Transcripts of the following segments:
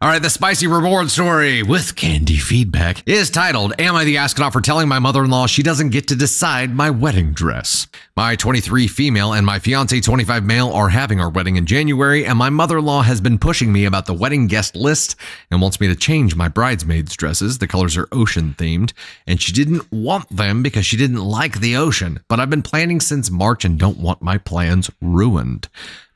All right, the spicy reward story with Candy feedback is titled, Am I the Ascon for telling my mother-in-law she doesn't get to decide my wedding dress? My 23 female and my fiance 25 male are having our wedding in January, and my mother-in-law has been pushing me about the wedding guest list and wants me to change my bridesmaids' dresses. The colors are ocean themed, and she didn't want them because she didn't like the ocean, but I've been planning since March and don't want my plans ruined.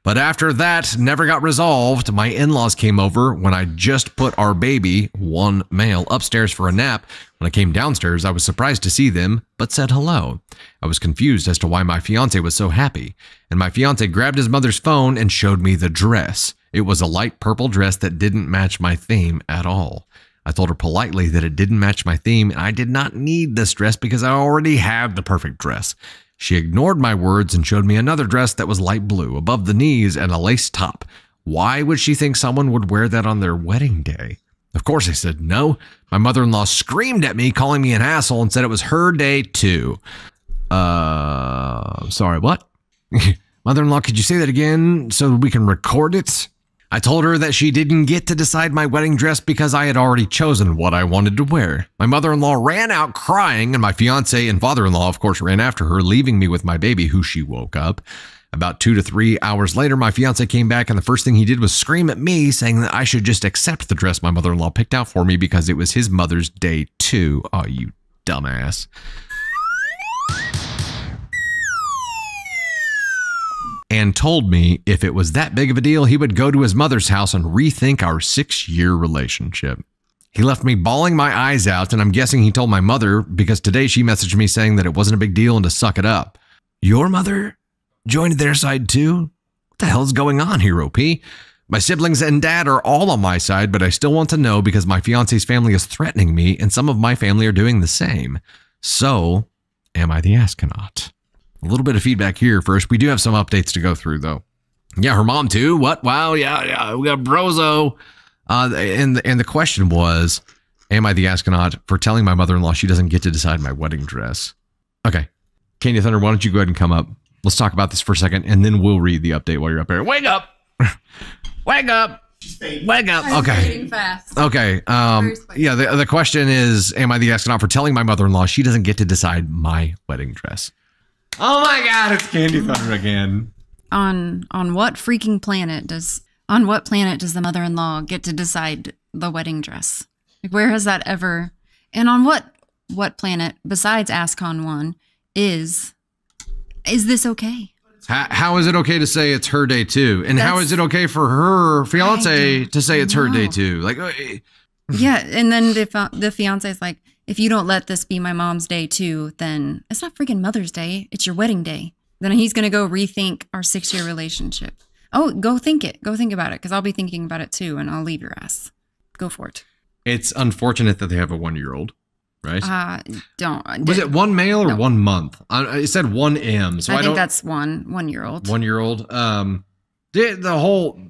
But after that never got resolved, my in-laws came over when I just put our baby, one male, upstairs for a nap. When I came downstairs, I was surprised to see them, but said hello. I was confused as to why my fiance was so happy, and my fiance grabbed his mother's phone and showed me the dress. It was a light purple dress that didn't match my theme at all. I told her politely that it didn't match my theme and I did not need this dress because I already have the perfect dress. She ignored my words and showed me another dress that was light blue, above the knees, and a lace top. Why would she think someone would wear that on their wedding day? Of course I said no. My mother-in-law screamed at me, calling me an asshole, and said it was her day too. Sorry, what? Mother-in-law, could you say that again so we can record it? I told her that she didn't get to decide my wedding dress because I had already chosen what I wanted to wear. My mother-in-law ran out crying, and my fiance and father-in-law, of course, ran after her, leaving me with my baby, who she woke up. About 2 to 3 hours later, my fiance came back, and the first thing he did was scream at me, saying that I should just accept the dress my mother-in-law picked out for me because it was his mother's day too. Oh, you dumbass. And told me if it was that big of a deal, he would go to his mother's house and rethink our 6-year relationship. He left me bawling my eyes out, and I'm guessing he told my mother because today she messaged me saying that it wasn't a big deal and to suck it up. Your mother joined their side too? What the hell's going on here, OP? My siblings and dad are all on my side, but I still want to know because my fiance's family is threatening me and some of my family are doing the same. So, am I the Asconaut? A little bit of feedback here first. We do have some updates to go through, though. Yeah, her mom, too. What? Wow, yeah. We got Brozo. And the question was, am I the Asconaut for telling my mother-in-law she doesn't get to decide my wedding dress? Okay. Candy Thunder, why don't you go ahead and come up? Let's talk about this for a second, and then we'll read the update while you're up there. Wake up! Wake up! Wake up. Okay. Okay. Yeah, the question is, am I the Asconaut for telling my mother-in-law she doesn't get to decide my wedding dress? Oh my God, it's Candy Thunder again. On what freaking planet does the mother-in-law get to decide the wedding dress? Like, where has that ever? And on what planet besides Ascon 1 is this okay? How is it okay to say it's her day too? And how is it okay for her fiance to say it's her day too? Like, yeah, and then the fiance is like, if you don't let this be my mom's day too, then it's not freaking Mother's Day. It's your wedding day. Then he's going to go rethink our 6-year relationship. Oh, go think it. Go think about it because I'll be thinking about it too and I'll leave your ass. Go for it. It's unfortunate that they have a 1-year-old, right? Was it one male or 1 month? It said 1 M. So I think that's one-year-old. 1-year-old. The whole...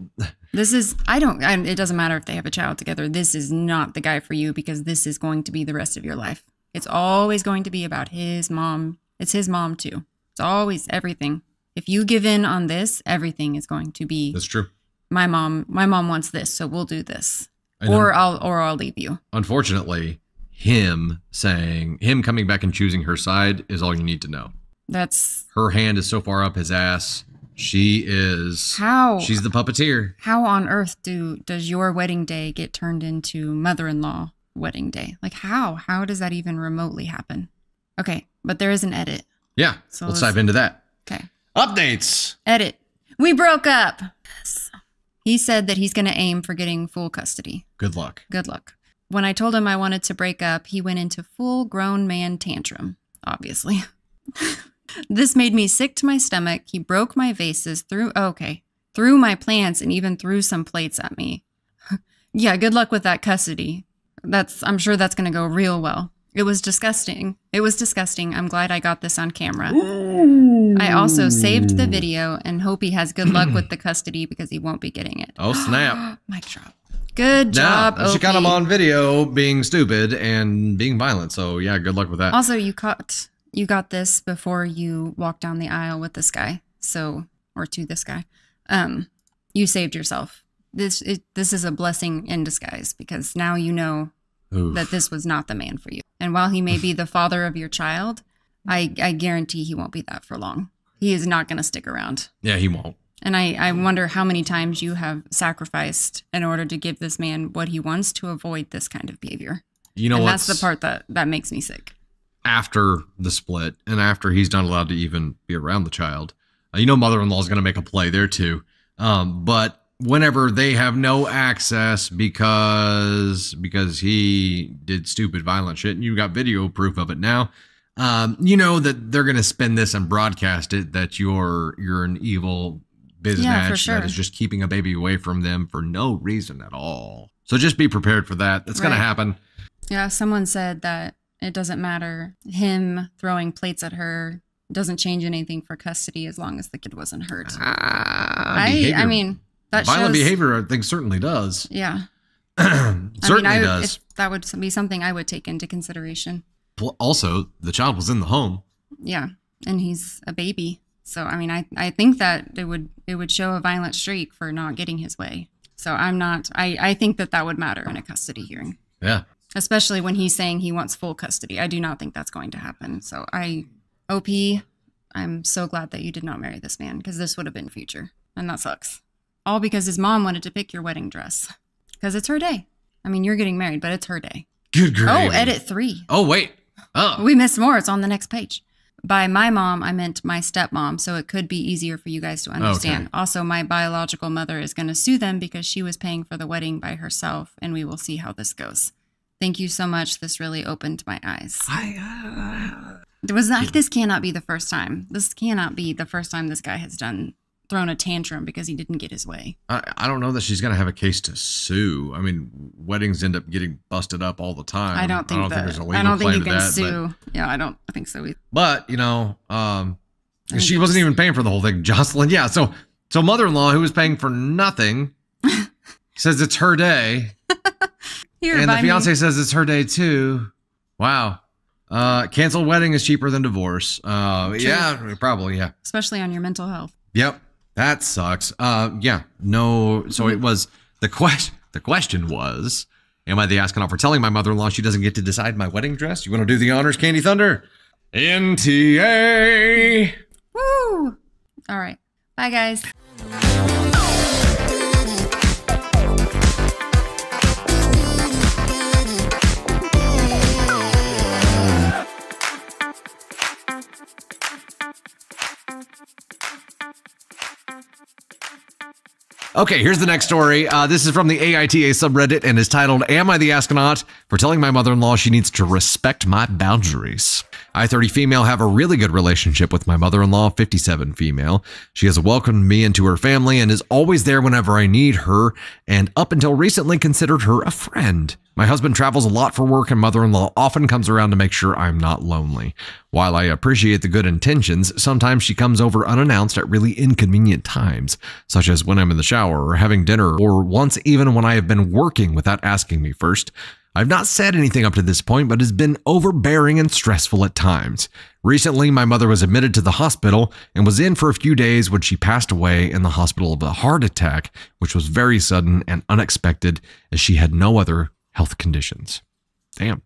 This is, it doesn't matter if they have a child together. This is not the guy for you because this is going to be the rest of your life. It's always going to be about his mom. It's his mom too. It's always everything. If you give in on this, everything is going to be. That's true. My mom wants this, so we'll do this. Or I'll leave you. Unfortunately, him coming back and choosing her side is all you need to know. That's. Her hand is so far up his ass. She is. How? She's the puppeteer. How on earth does your wedding day get turned into mother-in-law wedding day? Like, how? How does that even remotely happen? Okay, but there is an edit. Yeah, so let's dive into that. Okay. Updates. Edit. We broke up. Yes. He said that he's going to aim for getting full custody. Good luck. Good luck. When I told him I wanted to break up, he went into full-grown man tantrum, obviously. This made me sick to my stomach. He broke my vases, threw my plants, and even threw some plates at me. Yeah, good luck with that custody. I'm sure that's going to go real well. It was disgusting. It was disgusting. I'm glad I got this on camera. Ooh. I also saved the video and hope he has good luck with the custody because he won't be getting it. Oh, snap. Mic drop. Good job, OP. She got him on video being stupid and being violent. So, yeah, good luck with that. Also, you got this before you walked down the aisle with this guy. So, or to this guy. You saved yourself. this is a blessing in disguise, because now you know that this was not the man for you. And while he may be the father of your child, I guarantee he won't be that for long. He is not going to stick around. Yeah, he won't. And I wonder how many times you have sacrificed in order to give this man what he wants to avoid this kind of behavior. You know, and that's the part that makes me sick. After the split and after he's not allowed to even be around the child, you know, mother-in-law is going to make a play there too. But whenever they have no access because he did stupid, violent shit, and you got video proof of it now, you know that they're going to spin this and broadcast it that you're an evil business that is just keeping a baby away from them for no reason at all. So just be prepared for that. That's going to happen. Yeah, someone said that it doesn't matter. Him throwing plates at her doesn't change anything for custody as long as the kid wasn't hurt. I mean, that violent behavior, I think, certainly does. Yeah. Certainly does. That would be something I would take into consideration. Also, the child was in the home. Yeah, and he's a baby. So, I mean, I think that it would show a violent streak for not getting his way. So I think that would matter in a custody hearing. Yeah. Especially when he's saying he wants full custody. I do not think that's going to happen. So OP, I'm so glad that you did not marry this man, because this would have been future. And that sucks. All because his mom wanted to pick your wedding dress. Because it's her day. I mean, you're getting married, but it's her day. Good girl. Oh, edit 3. Oh, wait. Oh. We missed more. It's on the next page. By my mom, I meant my stepmom, so it could be easier for you guys to understand. Okay. Also, my biological mother is going to sue them because she was paying for the wedding by herself, and we will see how this goes. Thank you so much. This really opened my eyes. This cannot be the first time. This cannot be the first time this guy has thrown a tantrum because he didn't get his way. I don't know that she's going to have a case to sue. I mean, weddings end up getting busted up all the time. I don't think there's a legal claim to that. I don't think you can sue. But, yeah, I don't think so either. But, you know, she wasn't even paying for the whole thing, Jocelyn. Yeah, so mother-in-law, who was paying for nothing, says it's her day. Here, and the fiance says it's her day too. Wow. Canceled wedding is cheaper than divorce. Yeah, probably, yeah. Especially on your mental health. Yep. That sucks. Yeah, no. So it was the question was, am I the Ascon for telling my mother-in-law she doesn't get to decide my wedding dress? You want to do the honors, Candy Thunder? NTA. Woo! All right. Bye, guys. Okay, here's the next story. This is from the AITA subreddit and is titled, Am I the Asconaut for telling my mother-in-law she needs to respect my boundaries? I-30 female have a really good relationship with my mother-in-law, 57 female. She has welcomed me into her family and is always there whenever I need her, and up until recently considered her a friend. My husband travels a lot for work and mother-in-law often comes around to make sure I'm not lonely. While I appreciate the good intentions, sometimes she comes over unannounced at really inconvenient times, such as when I'm in the shower or having dinner, or once even when I have been working without asking me first. I've not said anything up to this point, but has been overbearing and stressful at times. Recently, my mother was admitted to the hospital and was in for a few days when she passed away in the hospital of a heart attack, which was very sudden and unexpected, as she had no other health conditions. Damn.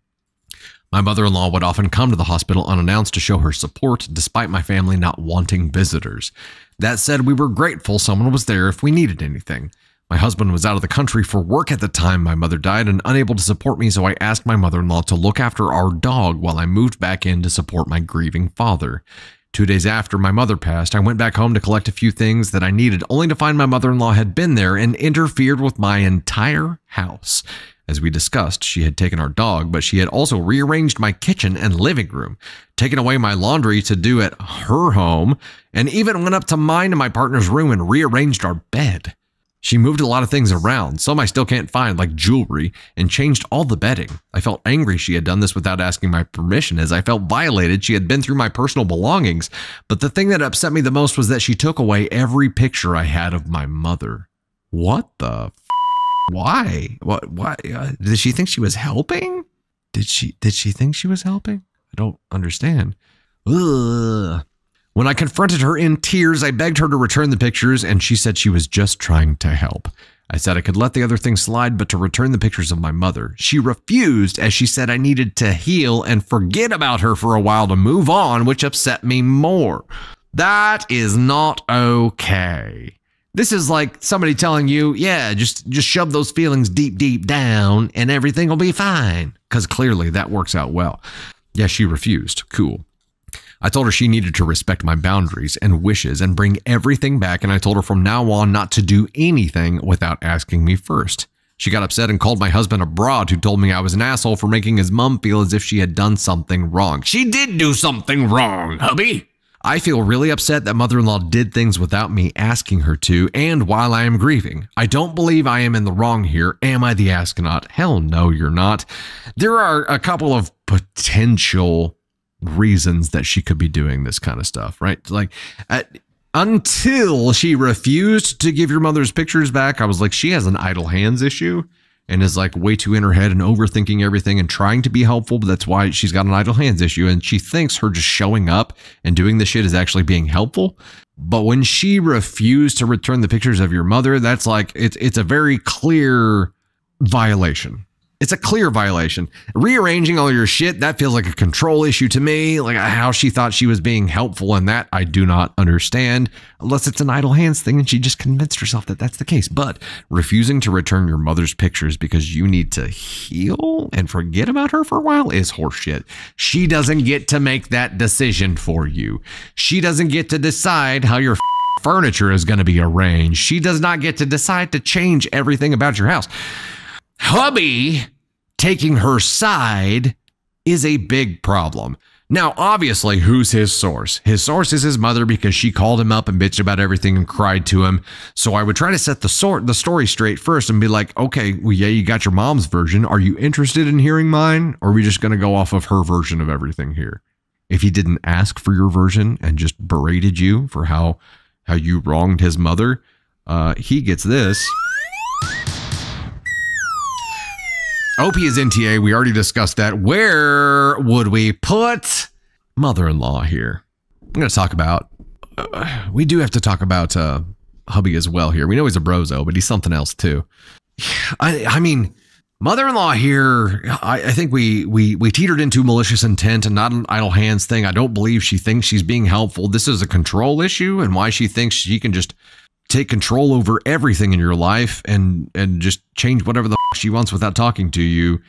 My mother-in-law would often come to the hospital unannounced to show her support, despite my family not wanting visitors. That said, we were grateful someone was there if we needed anything. My husband was out of the country for work at the time my mother died and unable to support me, so I asked my mother-in-law to look after our dog while I moved back in to support my grieving father. 2 days after my mother passed, I went back home to collect a few things that I needed, only to find my mother-in-law had been there and interfered with my entire house. As we discussed, she had taken our dog, but she had also rearranged my kitchen and living room, taken away my laundry to do at her home, and even went up to mine and my partner's room and rearranged our bed. She moved a lot of things around, some I still can't find, like jewelry, and changed all the bedding. I felt angry she had done this without asking my permission, as I felt violated she had been through my personal belongings, but the thing that upset me the most was that she took away every picture I had of my mother. What the f***? Why? Why? Did she think she was helping? Did she think she was helping? I don't understand. Ugh. When I confronted her in tears, I begged her to return the pictures, and she said she was just trying to help. I said I could let the other things slide, but to return the pictures of my mother. She refused, as she said I needed to heal and forget about her for a while to move on, which upset me more. That is not okay. This is like somebody telling you, yeah, just shove those feelings deep, deep down and everything will be fine. Because clearly that works out well. Yeah, she refused. Cool. I told her she needed to respect my boundaries and wishes and bring everything back, and I told her from now on not to do anything without asking me first. She got upset and called my husband a broad, who told me I was an asshole for making his mom feel as if she had done something wrong. She did do something wrong, hubby. I feel really upset that mother-in-law did things without me asking her to, and while I am grieving. I don't believe I am in the wrong here. Am I the Asconaut? Hell no, you're not. There are a couple of potential reasons that she could be doing this kind of stuff, right? Like, until she refused to give your mother's pictures back, I was like, she has an idle hands issue and is like way too in her head and overthinking everything and trying to be helpful, but that's why she's got an idle hands issue, and she thinks her just showing up and doing this shit is actually being helpful. But when she refused to return the pictures of your mother, that's like, it's a very clear violation. It's a clear violation. Rearranging all your shit, that feels like a control issue to me. Like, how she thought she was being helpful in that, I do not understand. Unless it's an idle hands thing and she just convinced herself that that's the case. But refusing to return your mother's pictures because you need to heal and forget about her for a while is horseshit. She doesn't get to make that decision for you. She doesn't get to decide how your furniture is going to be arranged. She does not get to decide to change everything about your house. Hubby taking her side is a big problem. Now, obviously, who's his source? His source is his mother, because she called him up and bitched about everything and cried to him. So I would try to set the story straight first and be like, okay, well, yeah, you got your mom's version. Are you interested in hearing mine? Or are we just going to go off of her version of everything here? If he didn't ask for your version and just berated you for how you wronged his mother, he gets this. OP is NTA. We already discussed that. Where would we put mother-in-law here? I'm going to talk about... we do have to talk about hubby as well here. We know he's a brozo, but he's something else too. I mean, mother-in-law here, I think we teetered into malicious intent and not an idle hands thing. I don't believe she thinks she's being helpful. This is a control issue, and why she thinks she can just take control over everything in your life and just change whatever the she wants without talking to you.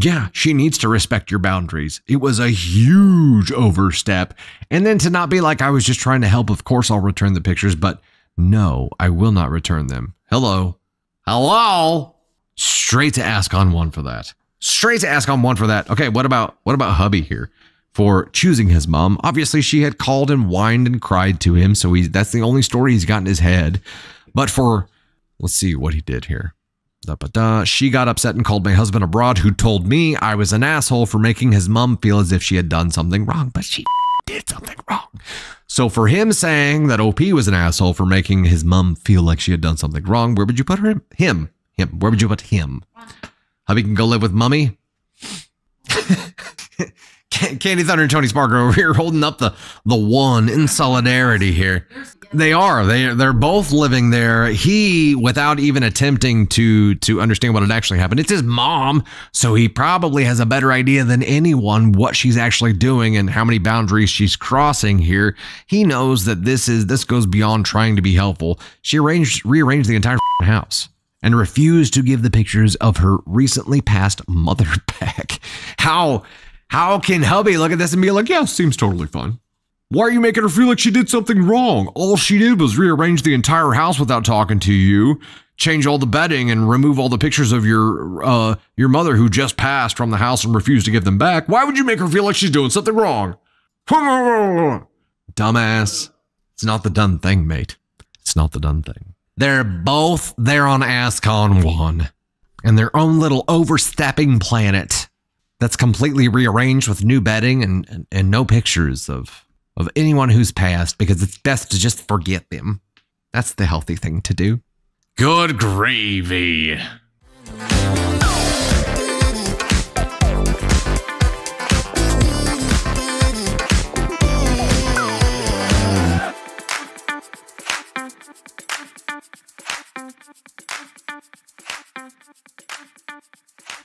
Yeah, she needs to respect your boundaries. It was a huge overstep. And then to not be like, I was just trying to help. Of course, I'll return the pictures, but no, I will not return them. Hello. Hello. Straight to Ascon 1 for that. Straight to Ascon 1 for that. Okay, what about hubby here? For choosing his mom. Obviously, she had called and whined and cried to him, so that's the only story he's got in his head. But for, let's see what he did here. She got upset and called my husband abroad, who told me I was an asshole for making his mom feel as if she had done something wrong, but she did something wrong. So for him saying that OP was an asshole for making his mom feel like she had done something wrong, where would you put him? Where would you put him? Hubby can go live with mummy. Candy Thunder and Tony Spark over here holding up the one in solidarity here. They are. They're both living there. He, without even attempting to understand what had actually happened, it's his mom, so he probably has a better idea than anyone what she's actually doing and how many boundaries she's crossing here. He knows that this goes beyond trying to be helpful. She rearranged the entire house and refused to give the pictures of her recently passed mother back. How can hubby look at this and be like, yeah, seems totally fine. Why are you making her feel like she did something wrong? All she did was rearrange the entire house without talking to you, change all the bedding, and remove all the pictures of your mother who just passed from the house and refused to give them back. Why would you make her feel like she's doing something wrong? Dumbass. It's not the done thing, mate. It's not the done thing. They're both there on Ascon 1 and their own little overstepping planet. That's completely rearranged with new bedding and no pictures of anyone who's passed, because it's best to just forget them. That's the healthy thing to do. Good gravy.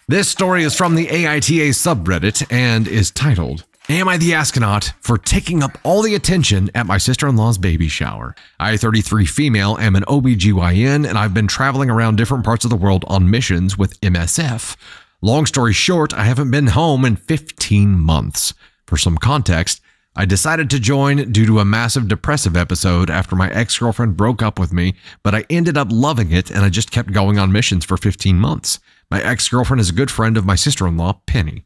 This story is from the AITA subreddit and is titled, Am I the Asconaut for taking up all the attention at my sister-in-law's baby shower? I, 33 female, am an OBGYN, and I've been traveling around different parts of the world on missions with MSF. Long story short, I haven't been home in 15 months. For some context, I decided to join due to a massive depressive episode after my ex-girlfriend broke up with me, but I ended up loving it and I just kept going on missions for 15 months. My ex-girlfriend is a good friend of my sister-in-law, Penny.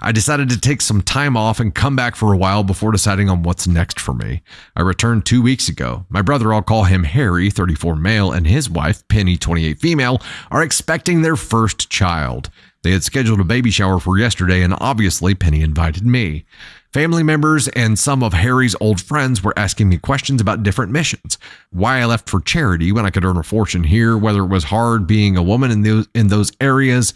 I decided to take some time off and come back for a while before deciding on what's next for me. I returned 2 weeks ago. My brother, I'll call him Harry, 34 male, and his wife, Penny, 28 female, are expecting their first child. They had scheduled a baby shower for yesterday, and obviously Penny invited me. Family members and some of Harry's old friends were asking me questions about different missions, why I left for charity when I could earn a fortune here, whether it was hard being a woman in those areas,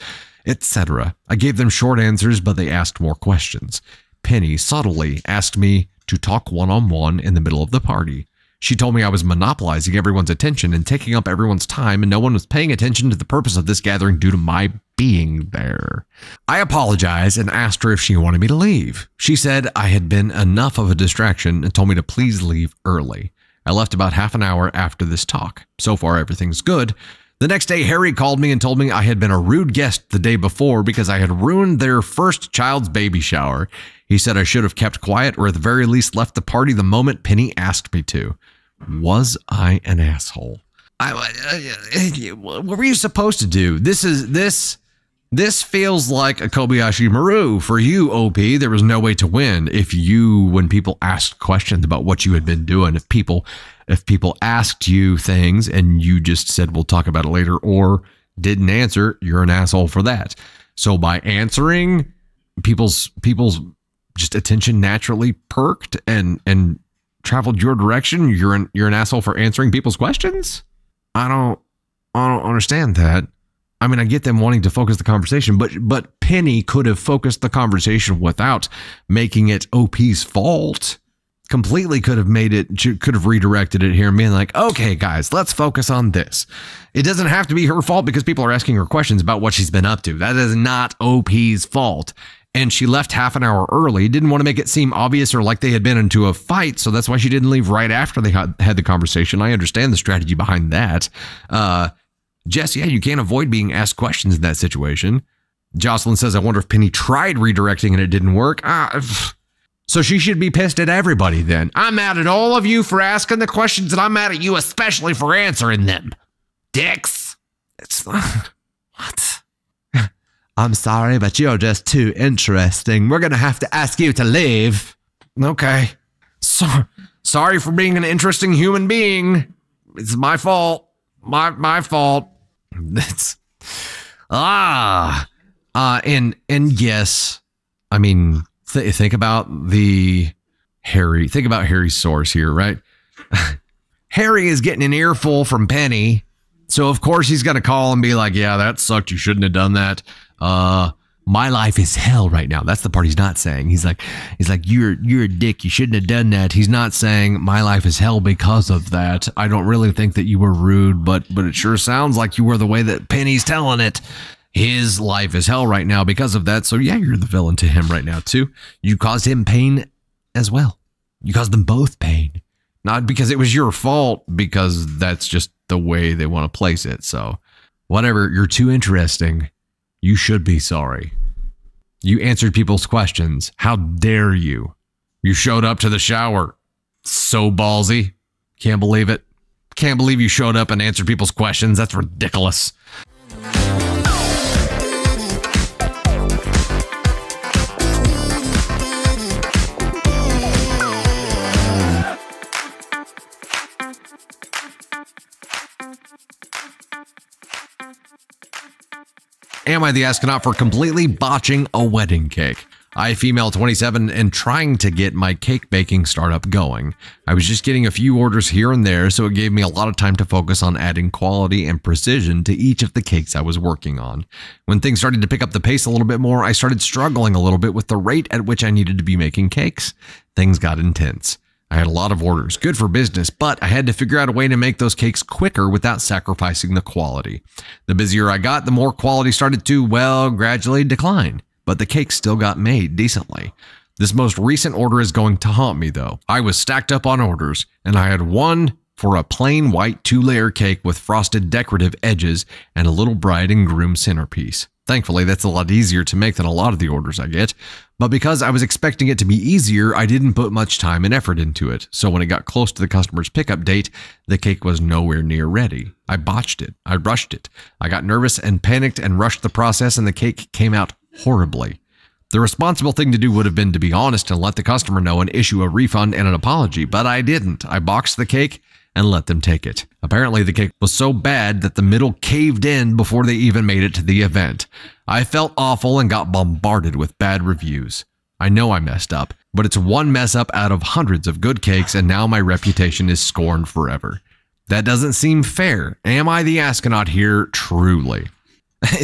etc. I gave them short answers, but they asked more questions. Penny subtly asked me to talk one-on-one in the middle of the party. She told me I was monopolizing everyone's attention and taking up everyone's time, and no one was paying attention to the purpose of this gathering due to my being there. I apologized and asked her if she wanted me to leave. She said I had been enough of a distraction and told me to please leave early. I left about half an hour after this talk. So far, everything's good. The next day, Harry called me and told me I had been a rude guest the day before because I had ruined their first child's baby shower. He said I should have kept quiet or at the very least left the party the moment Penny asked me to. Was I an asshole? What were you supposed to do? This feels like a Kobayashi Maru for you, OP. There was no way to win if you, when people asked questions about what you had been doing, if people asked you things and you just said, we'll talk about it later, or didn't answer, you're an asshole for that. So by answering, people's just attention naturally perked and traveled your direction. You're an asshole for answering people's questions. I don't understand that. I mean, I get them wanting to focus the conversation, but Penny could have focused the conversation without making it OP's fault. Completely could have redirected it here and being like, okay, guys, let's focus on this. It doesn't have to be her fault because people are asking her questions about what she's been up to. That is not OP's fault. And she left half an hour early. Didn't want to make it seem obvious or like they had been into a fight. So that's why she didn't leave right after they had the conversation. I understand the strategy behind that. Jess, yeah, you can't avoid being asked questions in that situation. Jocelyn says, I wonder if Penny tried redirecting and it didn't work. So she should be pissed at everybody then. I'm mad at all of you for asking the questions, and I'm mad at you especially for answering them. Dicks. It's what? I'm sorry, but you're just too interesting. We're going to have to ask you to leave. Okay. Sorry for being an interesting human being. It's my fault. My fault. That's and yes, I mean, think about Harry. Think about Harry's source here, right? Harry is getting an earful from Penny, so of course he's gonna call and be like, "Yeah, that sucked. You shouldn't have done that." My life is hell right now. That's the part he's not saying. He's like, you're a dick. You shouldn't have done that. He's not saying my life is hell because of that. I don't really think that you were rude, but it sure sounds like you were the way that Penny's telling it. His life is hell right now because of that. So yeah, you're the villain to him right now too. You caused him pain as well. You caused them both pain, not because it was your fault, because that's just the way they want to place it. So whatever, you're too interesting. You should be sorry. You answered people's questions. How dare you? You showed up to the shower. So ballsy. Can't believe it. Can't believe you showed up and answered people's questions. That's ridiculous. Am I the Asconaut for completely botching a wedding cake? I, female, 27, and trying to get my cake baking startup going. I was just getting a few orders here and there, so it gave me a lot of time to focus on adding quality and precision to each of the cakes I was working on. When things started to pick up the pace a little bit more, I started struggling a little bit with the rate at which I needed to be making cakes. Things got intense. I had a lot of orders, good for business, but I had to figure out a way to make those cakes quicker without sacrificing the quality. The busier I got, the more quality started to, well, gradually decline, but the cakes still got made decently. This most recent order is going to haunt me though. I was stacked up on orders, and I had one for a plain white 2-layer cake with frosted decorative edges and a little bride and groom centerpiece. Thankfully, that's a lot easier to make than a lot of the orders I get, but because I was expecting it to be easier, I didn't put much time and effort into it, so when it got close to the customer's pickup date, the cake was nowhere near ready. I botched it. I rushed it. I got nervous and panicked and rushed the process, and the cake came out horribly. The responsible thing to do would have been to be honest and let the customer know and issue a refund and an apology, but I didn't. I boxed the cake and let them take it. Apparently, the cake was so bad that the middle caved in before they even made it to the event. I felt awful and got bombarded with bad reviews. I know I messed up, but it's one mess up out of hundreds of good cakes, and now my reputation is scorned forever. That doesn't seem fair. Am I the Asconaut here, truly?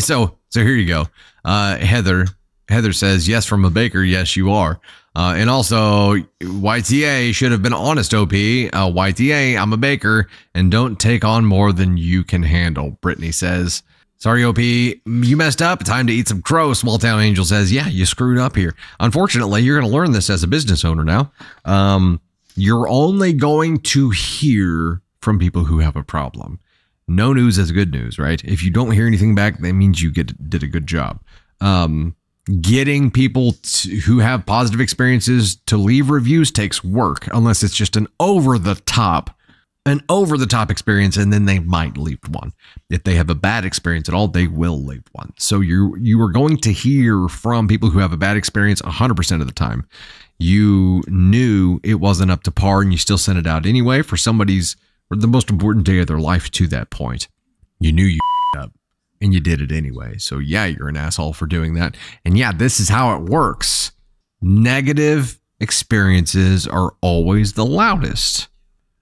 So here you go. Heather says, yes, from a baker, yes, you are. And also, YTA should have been honest, OP. YTA, I'm a baker, and don't take on more than you can handle, Brittany says. Sorry, OP, you messed up. Time to eat some crow, Small Town Angel says. Yeah, you screwed up here. Unfortunately, you're going to learn this as a business owner now. You're only going to hear from people who have a problem. No news is good news, right? If you don't hear anything back, that means you did a good job. Getting people who have positive experiences to leave reviews takes work, unless it's just an over the top experience, and then they might leave one. If they have a bad experience at all, they will leave one. So you are going to hear from people who have a bad experience 100% of the time. You knew it wasn't up to par, and you still sent it out anyway for somebody's for the most important day of their life to that point. You knew you f***ed up, and you did it anyway. So yeah, you're an asshole for doing that. And yeah, this is how it works. Negative experiences are always the loudest.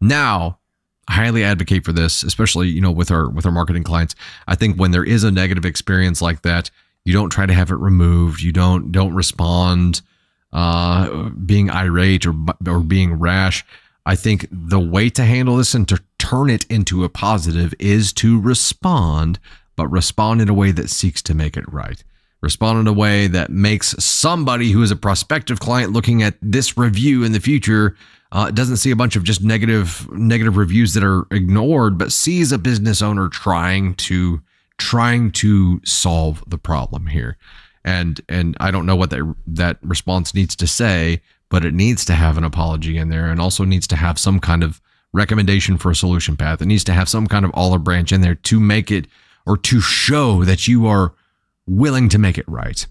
Now, I highly advocate for this, especially, you know, with our marketing clients. I think when there is a negative experience like that, you don't try to have it removed. You don't respond being irate or being rash. I think the way to handle this and to turn it into a positive is to respond, but respond in a way that seeks to make it right. Respond in a way that makes somebody who is a prospective client looking at this review in the future doesn't see a bunch of just negative reviews that are ignored, but sees a business owner trying to solve the problem here. And I don't know what that response needs to say, but it needs to have an apology in there, and also needs to have some kind of recommendation for a solution path. It needs to have some kind of olive branch in there to make it, or to show that you are willing to make it right.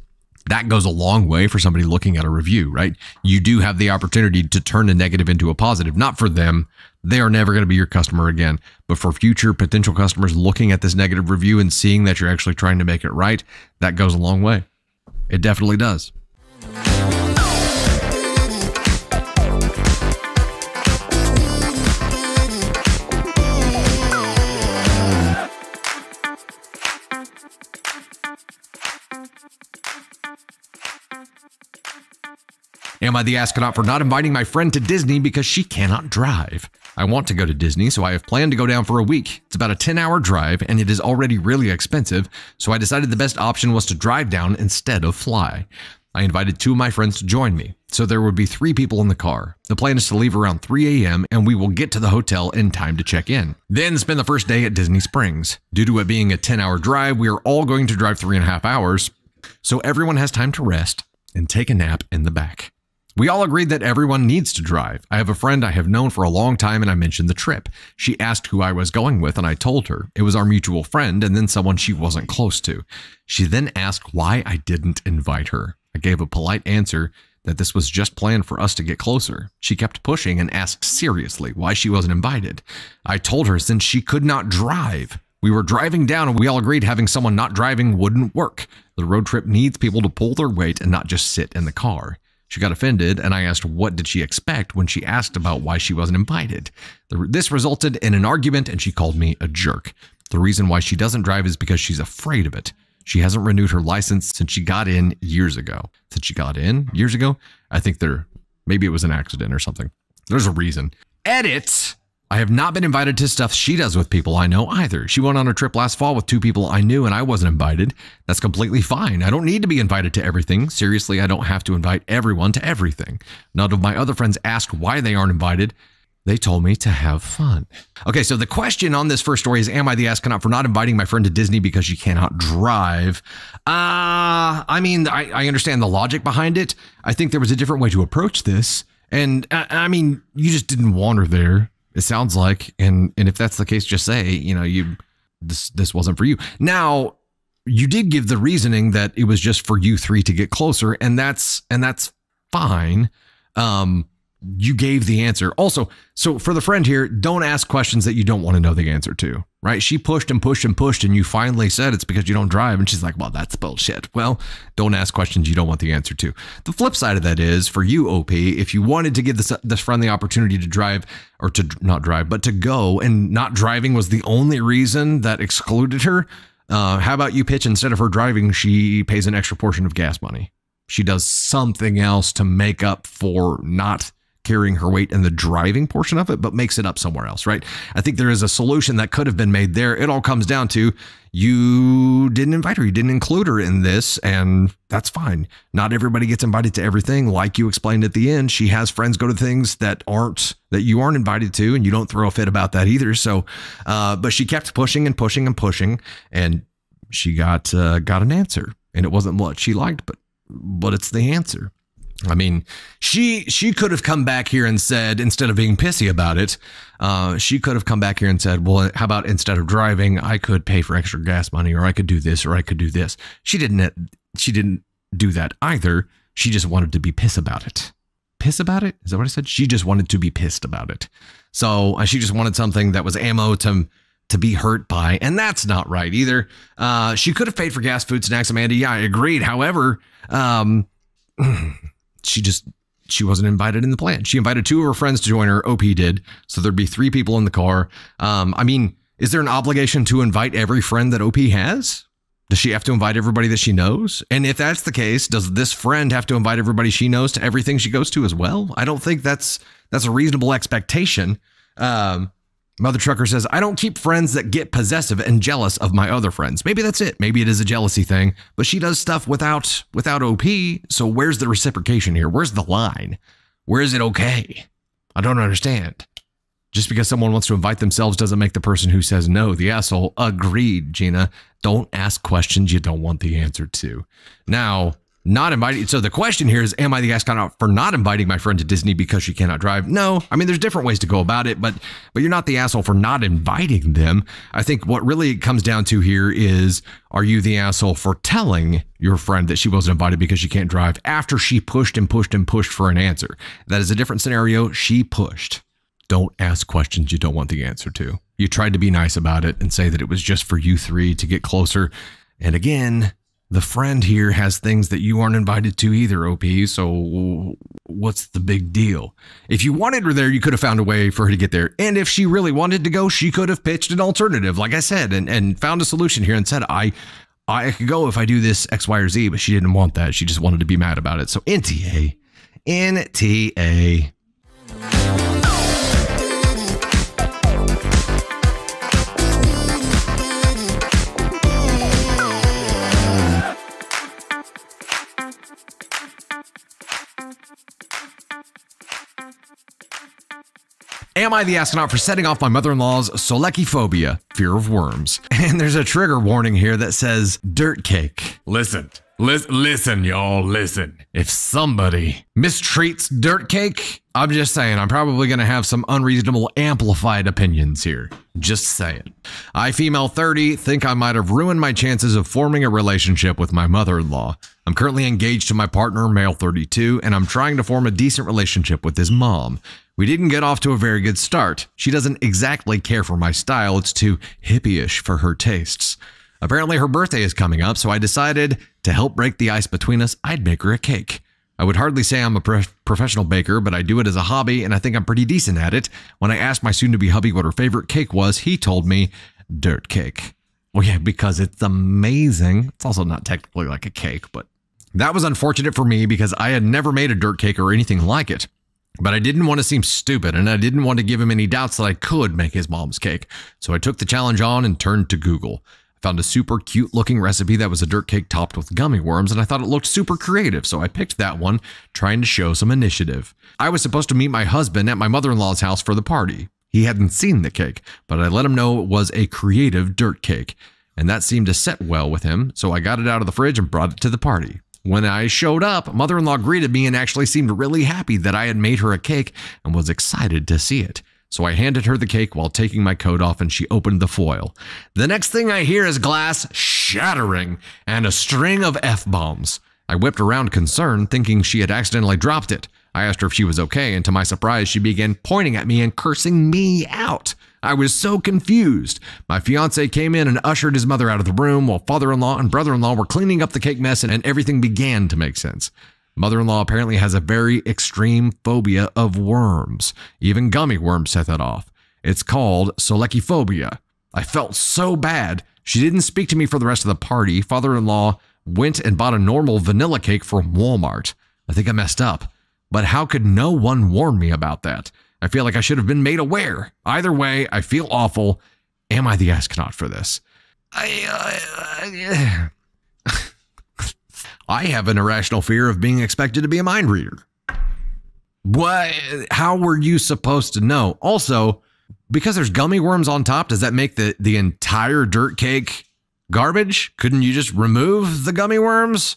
That goes a long way for somebody looking at a review, right? You do have the opportunity to turn a negative into a positive, not for them. They are never going to be your customer again, but for future potential customers looking at this negative review and seeing that you're actually trying to make it right, that goes a long way. It definitely does. Am I the Asconaut for not inviting my friend to Disney because she cannot drive? I want to go to Disney, so I have planned to go down for a week. It's about a 10-hour drive, and it is already really expensive, so I decided the best option was to drive down instead of fly. I invited 2 of my friends to join me, so there would be 3 people in the car. The plan is to leave around 3 a.m., and we will get to the hotel in time to check in. Then spend the first day at Disney Springs. Due to it being a 10-hour drive, we are all going to drive 3.5 hours, so everyone has time to rest and take a nap in the back. We all agreed that everyone needs to drive. I have a friend I have known for a long time, and I mentioned the trip. She asked who I was going with, and I told her. It was our mutual friend and then someone she wasn't close to. She then asked why I didn't invite her. I gave a polite answer that this was just planned for us to get closer. She kept pushing and asked seriously why she wasn't invited. I told her since she could not drive. We were driving down, and we all agreed having someone not driving wouldn't work. The road trip needs people to pull their weight and not just sit in the car. She got offended, and I asked what did she expect when she asked about why she wasn't invited. This resulted in an argument, and she called me a jerk. The reason why she doesn't drive is because she's afraid of it. She hasn't renewed her license since she got in years ago. I think maybe it was an accident or something. There's a reason. Edit. I have not been invited to stuff she does with people I know either. She went on a trip last fall with two people I knew and I wasn't invited. That's completely fine. I don't need to be invited to everything. Seriously, I don't have to invite everyone to everything. None of my other friends asked why they aren't invited. They told me to have fun. Okay, so the question on this first story is, am I the Ascon for not inviting my friend to Disney because she cannot drive? I mean, I understand the logic behind it. I think there was a different way to approach this. And I mean, you just didn't want her there. It sounds like, and if that's the case, just say, you know, this wasn't for you. Now, you did give the reasoning that it was just for you three to get closer, and that's fine. You gave the answer. Also, so for the friend here, don't ask questions that you don't want to know the answer to, right? She pushed and pushed and pushed, and you finally said it's because you don't drive, and she's like, well, that's bullshit. Well, don't ask questions you don't want the answer to. The flip side of that is, for you, OP, if you wanted to give this friend the opportunity to drive, or to not drive, but to go, and not driving was the only reason that excluded her, how about you pitch, instead of her driving, she pays an extra portion of gas money. She does something else to make up for not carrying her weight in the driving portion of it, but makes it up somewhere else, right? I think there is a solution that could have been made there. It all comes down to you didn't invite her, you didn't include her in this, and that's fine. Not everybody gets invited to everything. Like you explained at the end, she has friends go to things that you aren't invited to, and you don't throw a fit about that either. So, but she kept pushing and pushing and pushing, and she got an answer, and it wasn't what she liked, but it's the answer. I mean, she could have come back here and said, instead of being pissy about it, she could have come back here and said, well, how about instead of driving, I could pay for extra gas money, or I could do this, or I could do this. She didn't do that either. She just wanted to be pissed about it. Piss about it? Is that what I said? She just wanted to be pissed about it. So she just wanted something that was ammo to be hurt by. And that's not right either. She could have paid for gas, food, snacks, Amanda. Yeah, I agreed. However, she wasn't invited in the plan. She invited two of her friends to join her. OP did. So there'd be three people in the car. I mean, is there an obligation to invite every friend that OP has? Does she have to invite everybody that she knows? And if that's the case, does this friend have to invite everybody she knows to everything she goes to as well? I don't think that's a reasonable expectation. Mother Trucker says, I don't keep friends that get possessive and jealous of my other friends. Maybe that's it. Maybe it is a jealousy thing, but she does stuff without OP. So where's the reciprocation here? Where's the line? Where is it okay? I don't understand. Just because someone wants to invite themselves doesn't make the person who says no the asshole. Agreed, Gina. Don't ask questions you don't want the answer to. Now, not inviting. So the question here is, am I the Ascon for not inviting my friend to Disney because she cannot drive? No, I mean, there's different ways to go about it, but you're not the asshole for not inviting them. I think what really it comes down to here is, are you the asshole for telling your friend that she wasn't invited because she can't drive after she pushed and pushed and pushed for an answer? That is a different scenario. She pushed. Don't ask questions you don't want the answer to. You tried to be nice about it and say that it was just for you three to get closer. And again, the friend here has things that you aren't invited to either, OP, so what's the big deal? If you wanted her there, you could have found a way for her to get there. And if she really wanted to go, she could have pitched an alternative, like I said, and found a solution here and said, I could go if I do this X, Y, or Z, but she didn't want that. She just wanted to be mad about it. So NTA. NTA. Am I the Ascon for setting off my mother-in-law's Scoleciphobia, fear of worms? And there's a trigger warning here that says dirt cake. Listen, y'all, listen. If somebody mistreats dirt cake, I'm just saying, I'm probably going to have some unreasonable amplified opinions here. Just saying. I, female 30, think I might have ruined my chances of forming a relationship with my mother-in-law. I'm currently engaged to my partner, male 32, and I'm trying to form a decent relationship with his mom. We didn't get off to a very good start. She doesn't exactly care for my style. It's too hippie-ish for her tastes. Apparently, her birthday is coming up, so I decided to help break the ice between us, I'd make her a cake. I would hardly say I'm a professional baker, but I do it as a hobby, and I think I'm pretty decent at it. When I asked my soon-to-be hubby what her favorite cake was, he told me, dirt cake. Well, yeah, because it's amazing. It's also not technically like a cake, but that was unfortunate for me because I had never made a dirt cake or anything like it. But I didn't want to seem stupid, and I didn't want to give him any doubts that I could make his mom's cake. So I took the challenge on and turned to Google. I found a super cute looking recipe that was a dirt cake topped with gummy worms, and I thought it looked super creative, so I picked that one, trying to show some initiative. I was supposed to meet my husband at my mother-in-law's house for the party. He hadn't seen the cake, but I let him know it was a creative dirt cake, and that seemed to set well with him, so I got it out of the fridge and brought it to the party. When I showed up, mother-in-law greeted me and actually seemed really happy that I had made her a cake and was excited to see it. So I handed her the cake while taking my coat off, and she opened the foil. The next thing I hear is glass shattering and a string of F-bombs. I whipped around concerned, thinking she had accidentally dropped it. I asked her if she was okay, and to my surprise, she began pointing at me and cursing me out. I was so confused. My fiance came in and ushered his mother out of the room while father-in-law and brother-in-law were cleaning up the cake mess, and everything began to make sense. Mother-in-law apparently has a very extreme phobia of worms. Even gummy worms set that off. It's called Scoleciphobia. I felt so bad. She didn't speak to me for the rest of the party. Father-in-law went and bought a normal vanilla cake from Walmart. I think I messed up. But how could no one warn me about that? I feel like I should have been made aware. Either way, I feel awful. Am I the Asconaut for this? I have an irrational fear of being expected to be a mind reader. What? How were you supposed to know? Also, because there's gummy worms on top, does that make the entire dirt cake garbage? Couldn't you just remove the gummy worms?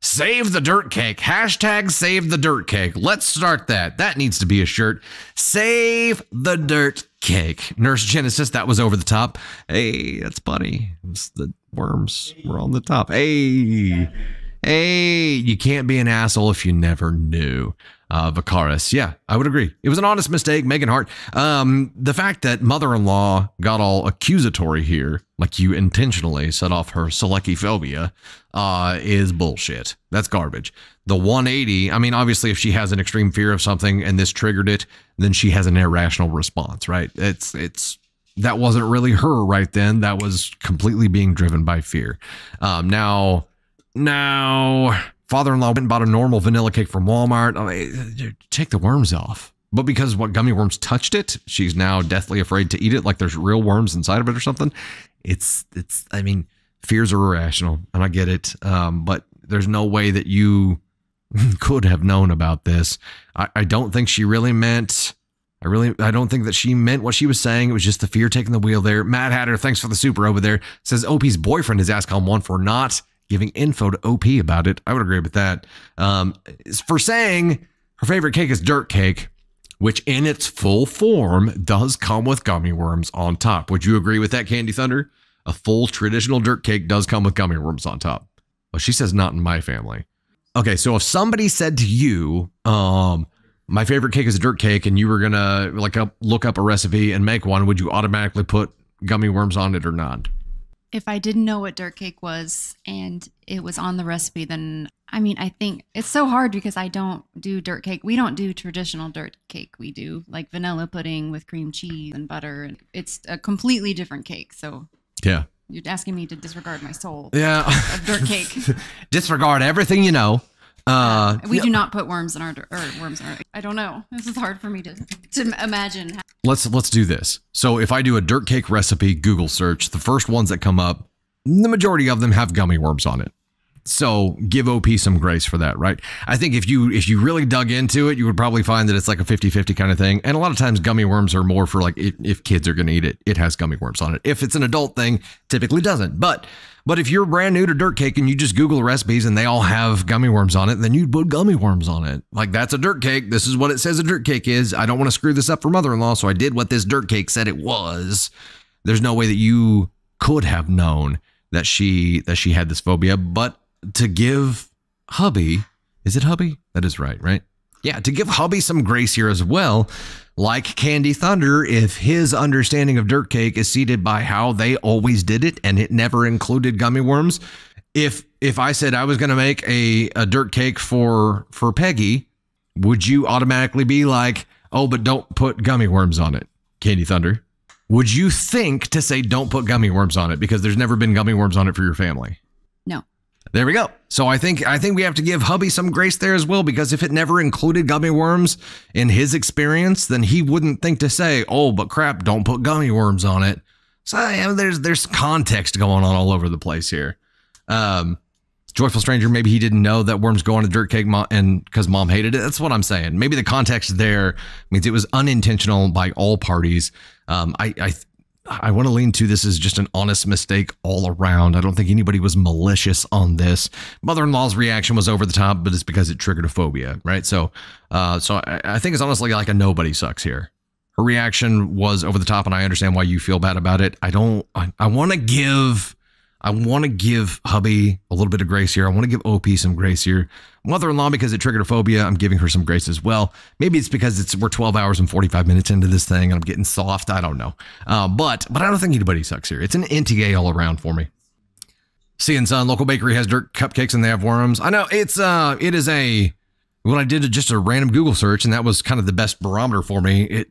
Save the dirt cake. Hashtag save the dirt cake. Let's start that. That needs to be a shirt. Save the dirt cake. Nurse Genesis, that was over the top. Hey, that's funny. The worms were on the top. Hey, hey, you can't be an asshole if you never knew. Vicaris. Yeah, I would agree. It was an honest mistake. Megan Hart. The fact that mother-in-law got all accusatory here, like you intentionally set off her Scoleciphobia, is bullshit. That's garbage. The 180. I mean, obviously, if she has an extreme fear of something and this triggered it, then she has an irrational response, right? It's that wasn't really her right then. That was completely being driven by fear. Now. Father-in-law went and bought a normal vanilla cake from Walmart. Take the worms off. But because what gummy worms touched it, she's now deathly afraid to eat it, like there's real worms inside of it or something. It's. I mean, fears are irrational, and I get it. But there's no way that you could have known about this. I don't think she really meant. I don't think that she meant what she was saying. It was just the fear taking the wheel there. Mad Hatter, thanks for the super over there. Says OP's boyfriend is Ascon one for not giving info to OP about it. I would agree with that. For saying her favorite cake is dirt cake, which in its full form does come with gummy worms on top. Would you agree with that, Candy Thunder? A full traditional dirt cake does come with gummy worms on top. Well, she says not in my family. Okay, so if somebody said to you, my favorite cake is a dirt cake, and you were gonna look up a recipe and make one, would you automatically put gummy worms on it or not? If I didn't know what dirt cake was and it was on the recipe, then, I mean, I think it's so hard because I don't do dirt cake. We don't do traditional dirt cake. We do like vanilla pudding with cream cheese and butter. And it's a completely different cake. So yeah, you're asking me to disregard my soul. Yeah. Of dirt cake. Disregard everything you know. We do not put worms in our I don't know. This is hard for me to imagine. Let's do this. So if I do a dirt cake recipe Google search, the first ones that come up, the majority of them have gummy worms on it. So give OP some grace for that, right? I think if you really dug into it, you would probably find that it's like a 50-50 kind of thing. And a lot of times gummy worms are more for like if kids are going to eat it, it has gummy worms on it. If it's an adult thing, typically doesn't. But if you're brand new to dirt cake and you just Google recipes and they all have gummy worms on it, then you'd put gummy worms on it. Like, that's a dirt cake. This is what it says a dirt cake is. I don't want to screw this up for mother-in-law, so I did what this dirt cake said it was. There's no way that you could have known that she had this phobia. But to give hubby, is it hubby? That is right? Yeah, to give hubby some grace here as well. Like Candy Thunder, if his understanding of dirt cake is seeded by how they always did it and it never included gummy worms, if I said I was going to make a dirt cake for Peggy, would you automatically be like, oh, but don't put gummy worms on it, Candy Thunder? Would you think to say don't put gummy worms on it because there's never been gummy worms on it for your family? No. There we go. So I think we have to give hubby some grace there as well, because if it never included gummy worms in his experience, then he wouldn't think to say, oh, but crap, don't put gummy worms on it. So yeah, there's context going on all over the place here. Joyful Stranger, maybe he didn't know that worms go on a dirt cake and because mom hated it. That's what I'm saying. Maybe the context there means it was unintentional by all parties. I want to lean to this as just an honest mistake all around. I don't think anybody was malicious on this. Mother-in-law's reaction was over the top, but it's because it triggered a phobia, right? So so I think it's honestly like a nobody sucks here. Her reaction was over the top, and I understand why you feel bad about it. I want to give hubby a little bit of grace here. I want to give OP some grace here. Mother-in-law, because it triggered a phobia, I'm giving her some grace as well. Maybe it's because we're 12 hours and 45 minutes into this thing and I'm getting soft. I don't know. But I don't think anybody sucks here. It's an NTA all around for me. Seeing Son, local bakery has dirt cupcakes and they have worms. I know it's when I did just a random Google search, and that was kind of the best barometer for me.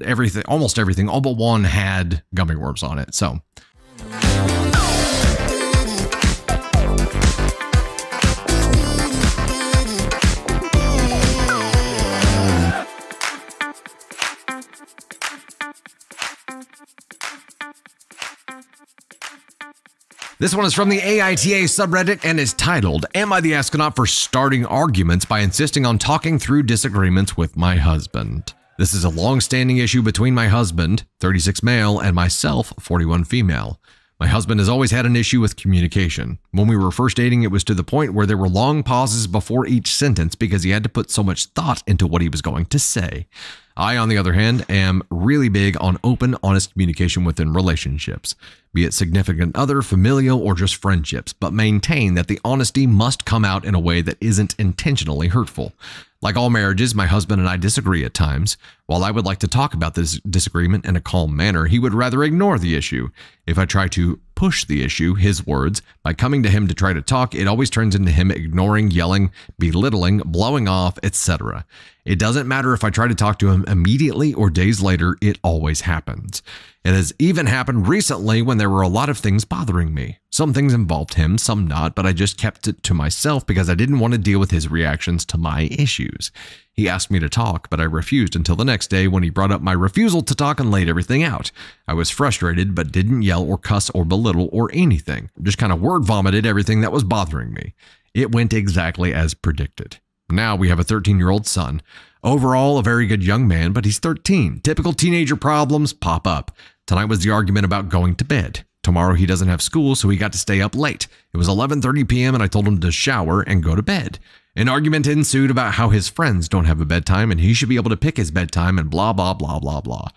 Almost everything, all but one had gummy worms on it. So. This one is from the AITA subreddit and is titled, Am I the Asconaut for Starting Arguments by Insisting on Talking Through Disagreements with My Husband? This is a long-standing issue between my husband, 36 male, and myself, 41 female. My husband has always had an issue with communication. When we were first dating, it was to the point where there were long pauses before each sentence because he had to put so much thought into what he was going to say. I, on the other hand, am really big on open, honest communication within relationships, be it significant other, familial, or just friendships, but maintain that the honesty must come out in a way that isn't intentionally hurtful. Like all marriages, my husband and I disagree at times. While I would like to talk about this disagreement in a calm manner, he would rather ignore the issue. If I try to push the issue, his words, by coming to him to try to talk, it always turns into him ignoring, yelling, belittling, blowing off, etc. It doesn't matter if I try to talk to him immediately or days later, it always happens. It has even happened recently when there were a lot of things bothering me. Some things involved him, some not, but I just kept it to myself because I didn't want to deal with his reactions to my issues. He asked me to talk, but I refused until the next day when he brought up my refusal to talk and laid everything out. I was frustrated, but didn't yell or cuss or belittle or anything. Just kind of word vomited everything that was bothering me. It went exactly as predicted. Now we have a 13-year-old son. Overall, a very good young man, but he's 13. Typical teenager problems pop up. Tonight was the argument about going to bed. Tomorrow he doesn't have school, so he got to stay up late. It was 11:30 p.m. and I told him to shower and go to bed. An argument ensued about how his friends don't have a bedtime and he should be able to pick his bedtime and blah, blah, blah, blah, blah.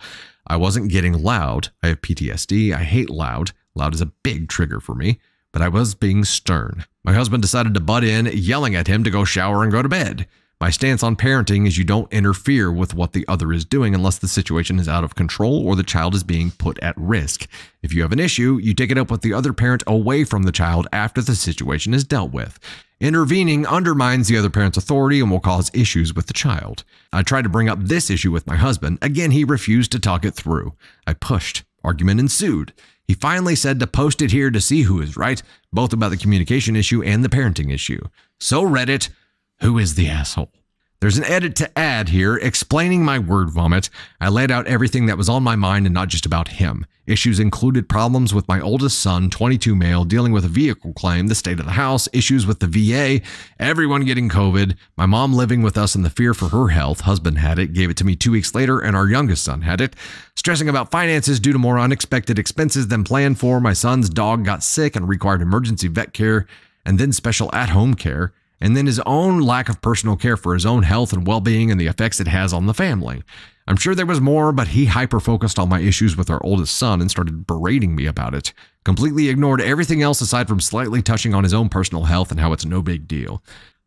I wasn't getting loud. I have PTSD. I hate loud. Loud is a big trigger for me, but I was being stern. My husband decided to butt in, yelling at him to go shower and go to bed. My stance on parenting is you don't interfere with what the other is doing unless the situation is out of control or the child is being put at risk. If you have an issue, you take it up with the other parent away from the child after the situation is dealt with. Intervening undermines the other parent's authority and will cause issues with the child. I tried to bring up this issue with my husband. Again, he refused to talk it through. I pushed. Argument ensued. He finally said to post it here to see who is right, both about the communication issue and the parenting issue. So Reddit, who is the asshole? There's an edit to add here explaining my word vomit. I laid out everything that was on my mind and not just about him. Issues included problems with my oldest son, 22 male, dealing with a vehicle claim, the state of the house, issues with the VA, everyone getting COVID, my mom living with us and the fear for her health. Husband had it, gave it to me 2 weeks later, and our youngest son had it. Stressing about finances due to more unexpected expenses than planned for. My son's dog got sick and required emergency vet care and then special at-home care. And then his own lack of personal care for his own health and well-being and the effects it has on the family. I'm sure there was more, but he hyper-focused on my issues with our oldest son and started berating me about it. Completely ignored everything else aside from slightly touching on his own personal health and how it's no big deal.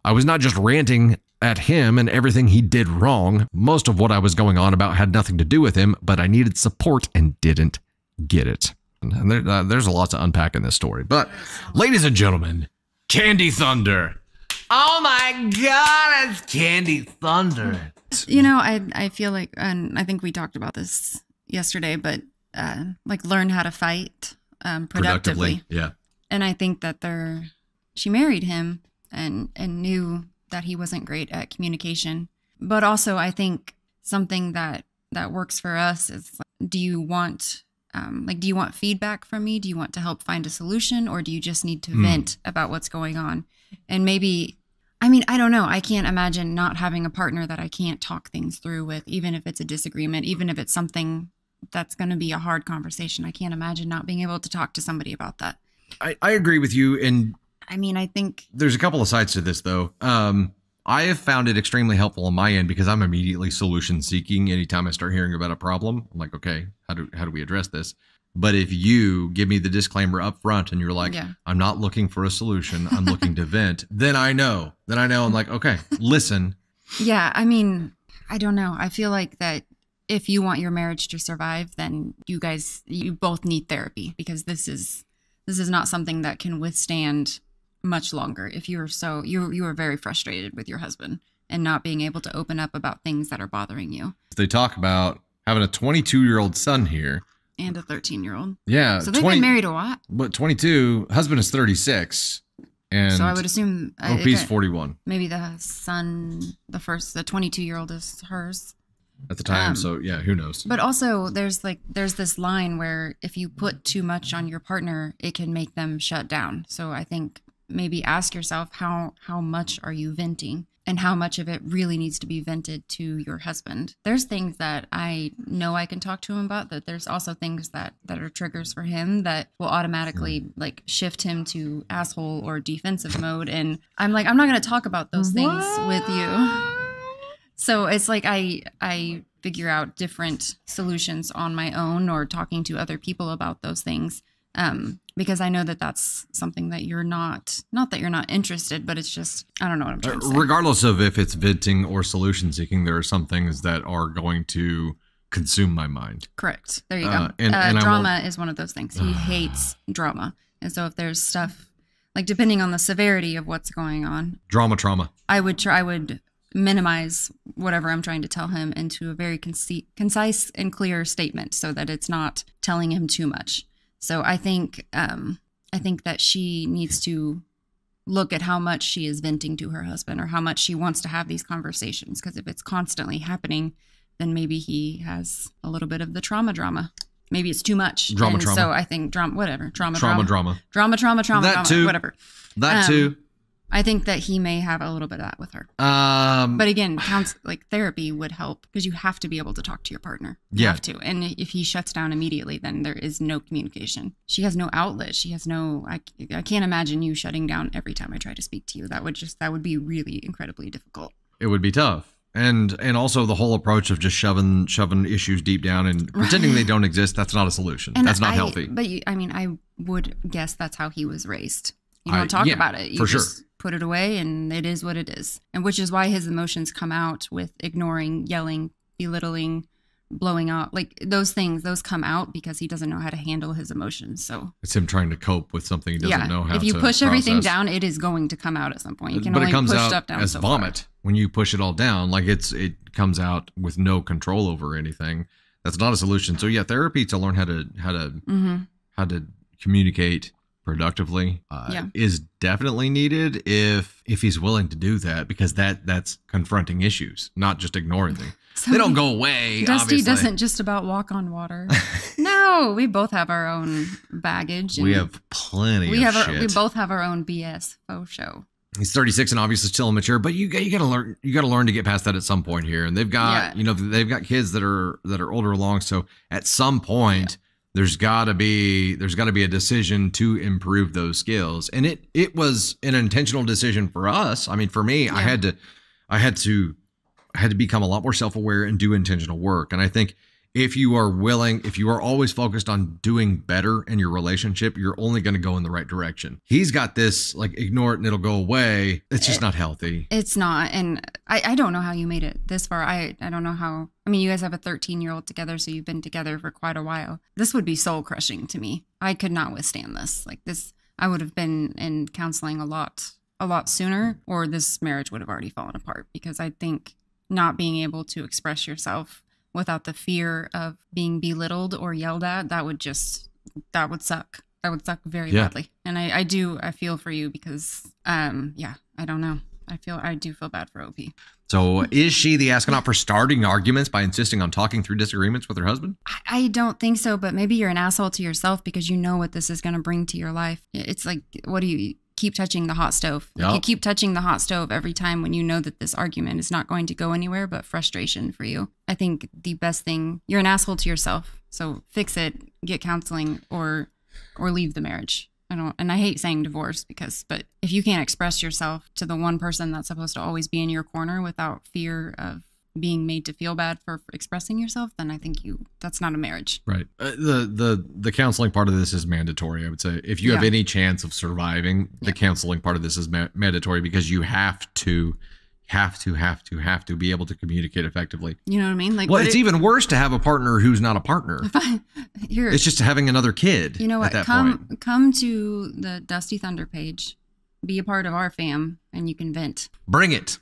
I was not just ranting at him and everything he did wrong. Most of what I was going on about had nothing to do with him, but I needed support and didn't get it. And there's a lot to unpack in this story. But ladies and gentlemen, Candy Thunder. Oh my God, it's Candy Thunder. You know, I feel like, and I think we talked about this yesterday, but like learn how to fight productively. Yeah. And I think that there she married him and knew that he wasn't great at communication. But also, I think something that works for us is, like, do you want do you want feedback from me? Do you want to help find a solution, or do you just need to vent about what's going on? And maybe, I mean, I don't know. I can't imagine not having a partner that I can't talk things through with, even if it's a disagreement, even if it's something that's going to be a hard conversation. I can't imagine not being able to talk to somebody about that. I agree with you. And I mean, I think there's a couple of sides to this, though. I have found it extremely helpful on my end because I'm immediately solution seeking. Anytime I start hearing about a problem, I'm like, okay, how do we address this? But if you give me the disclaimer up front and you're like, yeah, I'm not looking for a solution, I'm looking to vent, then I know I'm like, okay, listen. Yeah. I mean, I don't know. I feel like that if you want your marriage to survive, then you both need therapy, because this is not something that can withstand much longer. If you are you are very frustrated with your husband and not being able to open up about things that are bothering you. They talk about having a 22-year-old son here and a 13-year-old. Yeah, so they've been married a lot. But 22, husband is 36, and so I would assume OP's 41. Maybe the son, the 22-year-old is hers at the time. So yeah, who knows? But also, there's this line where if you put too much on your partner, it can make them shut down. So I think, maybe ask yourself, how much are you venting and how much of it really needs to be vented to your husband? There's things that I know I can talk to him about, but there's also things that are triggers for him that will automatically like shift him to asshole or defensive mode. And I'm like, I'm not going to talk about those things with you. So it's like I figure out different solutions on my own or talking to other people about those things. Because I know that that's something that you're not that you're not interested, but it's just, I don't know what I'm trying to say. Regardless of if it's venting or solution seeking, there are some things that are going to consume my mind. Correct. There you go. And drama is one of those things. He hates drama. And so if there's stuff, like depending on the severity of what's going on. Trauma. I would minimize whatever I'm trying to tell him into a very concise and clear statement so that it's not telling him too much. So I think that she needs to look at how much she is venting to her husband or how much she wants to have these conversations. Because if it's constantly happening, then maybe he has a little bit of the drama. Maybe it's too much. Drama. So I think whatever. That too. I think that he may have a little bit of that with her. But again, like therapy would help because you have to be able to talk to your partner. You have to. And if he shuts down immediately, then there is no communication. She has no outlet. She has no, I can't imagine you shutting down every time I try to speak to you. That would be really incredibly difficult. It would be tough. And also the whole approach of just shoving issues deep down and pretending they don't exist. That's not a solution. And that's not healthy. But I would guess that's how he was raised. You don't talk about it. You just put it away and it is what it is. And which is why his emotions come out with ignoring, yelling, belittling, blowing up. Like those things, those come out because he doesn't know how to handle his emotions. So it's him trying to cope with something he doesn't know how to. If you push everything down, it is going to come out at some point. You can only push stuff down as vomit. When you push it all down, like it comes out with no control over anything. That's not a solution. So yeah, therapy to learn how to communicate productively is definitely needed if he's willing to do that, because that's confronting issues, not just ignoring them. So they don't go away. Dusty doesn't just about walk on water. No, we both have our own baggage. And we have plenty. We both have our own BS. Oh, show. He's 36 and obviously still immature, but you gotta learn. You gotta learn to get past that at some point here. And they've got they've got kids that are older along. So at some point. Yeah. There's got to be a decision to improve those skills, and it was an intentional decision for us. I mean, for me, I had to become a lot more self-aware and do intentional work. And I think if you are willing, if you are always focused on doing better in your relationship, you're only going to go in the right direction. He's got this like ignore it and it'll go away. It's just not healthy. It's not, and I don't know how you made it this far. I don't know how. I mean, you guys have a 13-year-old together, so you've been together for quite a while. This would be soul-crushing to me. I could not withstand this. Like this, I would have been in counseling a lot sooner, or this marriage would have already fallen apart, because I think not being able to express yourself without the fear of being belittled or yelled at, that would suck. That would suck very badly. And I feel for you because, yeah, I don't know. I do feel bad for OP. So is she the Asconaut for starting arguments by insisting on talking through disagreements with her husband? I don't think so, but maybe you're an asshole to yourself because you know what this is going to bring to your life. It's like, what do you keep touching the hot stove? Like you keep touching the hot stove every time when you know that this argument is not going to go anywhere but frustration for you. I think the best thing, you're an asshole to yourself. So fix it, get counseling, or leave the marriage. And I hate saying divorce because, but if you can't express yourself to the one person that's supposed to always be in your corner without fear of being made to feel bad for expressing yourself, then I think that's not a marriage. Right. The counseling part of this is mandatory. I would say if you have any chance of surviving, the counseling part of this is mandatory because you have to be able to communicate effectively. You know what I mean? Like, well, it's even worse to have a partner who's not a partner. It's just having another kid. You know what? Come to the Dusty Thunder page, be a part of our fam, and you can vent. Bring it.